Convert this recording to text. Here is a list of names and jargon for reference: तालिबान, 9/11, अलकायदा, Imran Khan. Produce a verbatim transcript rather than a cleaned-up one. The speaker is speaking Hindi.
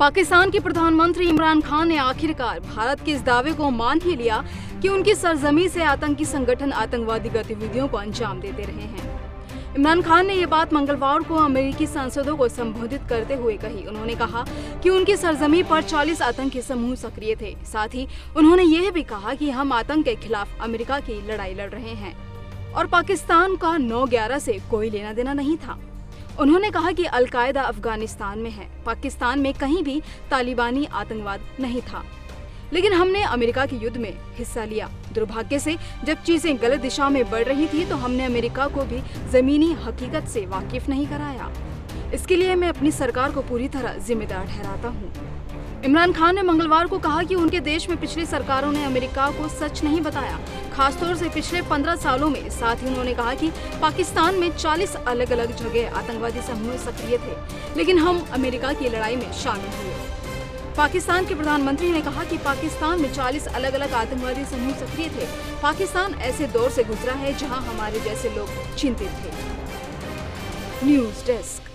पाकिस्तान के प्रधानमंत्री इमरान खान ने आखिरकार भारत के इस दावे को मान ही लिया कि उनकी सरजमी से आतंकी संगठन आतंकवादी गतिविधियों को अंजाम देते रहे हैं। इमरान खान ने ये बात मंगलवार को अमेरिकी सांसदों को संबोधित करते हुए कही। उन्होंने कहा कि उनकी सरजमी पर चालीस आतंकी समूह सक्रिय थे। साथ ही उन्होंने यह भी कहा कि हम आतंक के खिलाफ अमेरिका की लड़ाई लड़ रहे हैं और पाकिस्तान का नौ ग्यारह से कोई लेना देना नहीं था। उन्होंने कहा कि अलकायदा अफगानिस्तान में है, पाकिस्तान में कहीं भी तालिबानी आतंकवाद नहीं था, लेकिन हमने अमेरिका के युद्ध में हिस्सा लिया। दुर्भाग्य से जब चीजें गलत दिशा में बढ़ रही थी तो हमने अमेरिका को भी जमीनी हकीकत से वाकिफ नहीं कराया। इसके लिए मैं अपनी सरकार को पूरी तरह जिम्मेदार ठहराता हूँ। इमरान खान ने मंगलवार को कहा कि उनके देश में पिछली सरकारों ने अमेरिका को सच नहीं बताया, खासतौर से पिछले पंद्रह सालों में। साथ ही उन्होंने कहा कि पाकिस्तान में चालीस अलग अलग जगह आतंकवादी समूह सक्रिय थे, लेकिन हम अमेरिका की लड़ाई में शामिल हुए। पाकिस्तान के प्रधानमंत्री ने कहा कि पाकिस्तान में चालीस अलग अलग आतंकवादी समूह सक्रिय थे। पाकिस्तान ऐसे दौर से गुजरा है जहां हमारे जैसे लोग चिंतित थे। News desk.